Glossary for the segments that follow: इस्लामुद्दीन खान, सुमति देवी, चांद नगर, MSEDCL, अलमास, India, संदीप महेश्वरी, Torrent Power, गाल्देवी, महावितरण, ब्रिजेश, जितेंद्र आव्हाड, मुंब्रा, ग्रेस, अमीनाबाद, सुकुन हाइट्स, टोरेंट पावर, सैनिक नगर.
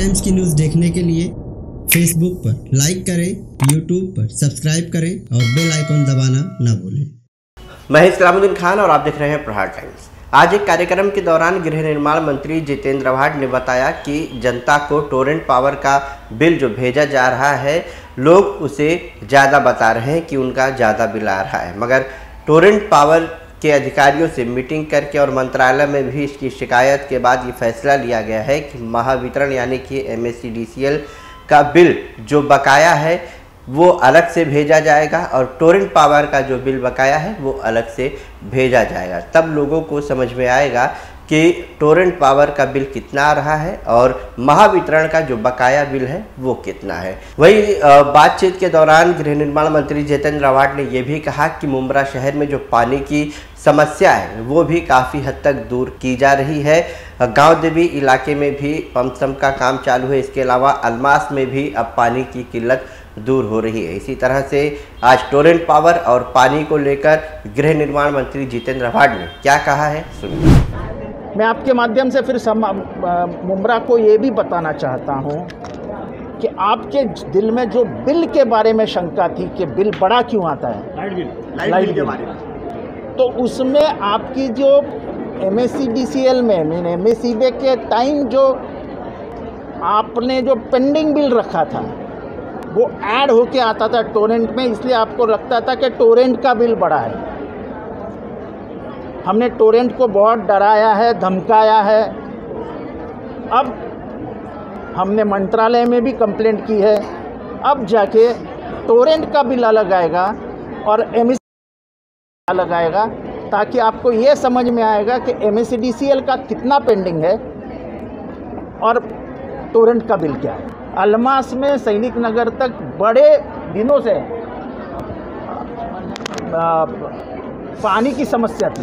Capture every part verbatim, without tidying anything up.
Times की news देखने के लिए फेसबुक पर लाइक करें, यूट्यूब पर सब्सक्राइब करें और बेल आइकन दबाना ना भूलें। मैं इस्लामुद्दीन खान और आप देख रहे हैं प्रहार टाइम्स। आज एक कार्यक्रम के दौरान गृह निर्माण मंत्री जितेंद्र आव्हाड ने बताया कि जनता को टोरेंट पावर का बिल जो भेजा जा रहा है, लोग उसे ज़्यादा बता रहे हैं कि उनका ज़्यादा बिल आ रहा है, मगर टोरेंट पावर के अधिकारियों से मीटिंग करके और मंत्रालय में भी इसकी शिकायत के बाद ये फैसला लिया गया है कि महावितरण यानी कि M S E D C L का बिल जो बकाया है वो अलग से भेजा जाएगा और टोरेंट पावर का जो बिल बकाया है वो अलग से भेजा जाएगा। तब लोगों को समझ में आएगा कि टोरेंट पावर का बिल कितना आ रहा है और महावितरण का जो बकाया बिल है वो कितना है। वही बातचीत के दौरान गृह निर्माण मंत्री जितेंद्र आव्हाड ने यह भी कहा कि मुंब्रा शहर में जो पानी की समस्या है वो भी काफ़ी हद तक दूर की जा रही है। गाल्देवी इलाके में भी पम्पसम का काम चालू है, इसके अलावा अलमास में भी अब पानी की किल्लत दूर हो रही है। इसी तरह से आज टोरेंट पावर और पानी को लेकर गृह निर्माण मंत्री जितेंद्र आव्हाड ने क्या कहा है सुनिए। मैं आपके माध्यम से फिर सम मुंब्रा को ये भी बताना चाहता हूँ कि आपके दिल में जो बिल के बारे में शंका थी कि बिल बड़ा क्यों आता है, लाइट बिल, लाइट बिल के बारे में, तो उसमें आपकी जो M S E D C L में mean M S E B के टाइम जो आपने जो पेंडिंग बिल रखा था वो ऐड होके आता था टोरेंट में, इसलिए आपको लगता था कि टोरेंट का बिल बड़ा है। हमने टोरेंट को बहुत डराया है, धमकाया है। अब हमने मंत्रालय में भी कंप्लेंट की है, अब जाके टोरेंट का बिल अलग आएगा और एम एस अलग आएगा, ताकि आपको ये समझ में आएगा कि M S E D C L का कितना पेंडिंग है और टोरेंट का बिल क्या है। अलमास में सैनिक नगर तक बड़े दिनों से आ, पानी की समस्या थी।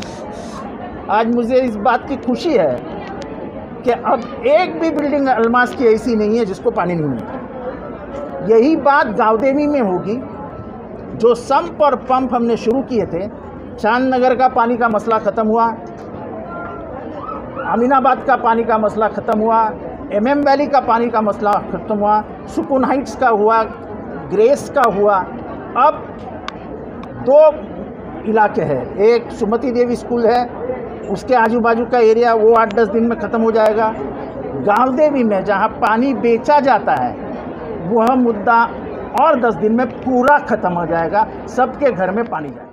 आज मुझे इस बात की खुशी है कि अब एक भी बिल्डिंग अलमास की ऐसी नहीं है जिसको पानी नहीं मिलता। यही बात गाल्देवी में होगी। जो सम्प और पंप हमने शुरू किए थे, चांद नगर का पानी का मसला ख़त्म हुआ, अमीनाबाद का पानी का मसला ख़त्म हुआ, एम एम वैली का पानी का मसला ख़त्म हुआ, सुकुन हाइट्स का हुआ, ग्रेस का हुआ। अब दो इलाके हैं, एक सुमति देवी स्कूल है, उसके आजू बाजू का एरिया, वो आठ दस दिन में ख़त्म हो जाएगा। गाल्देवी में जहाँ पानी बेचा जाता है वह मुद्दा और दस दिन में पूरा ख़त्म हो जाएगा, सबके घर में पानी जाएगा।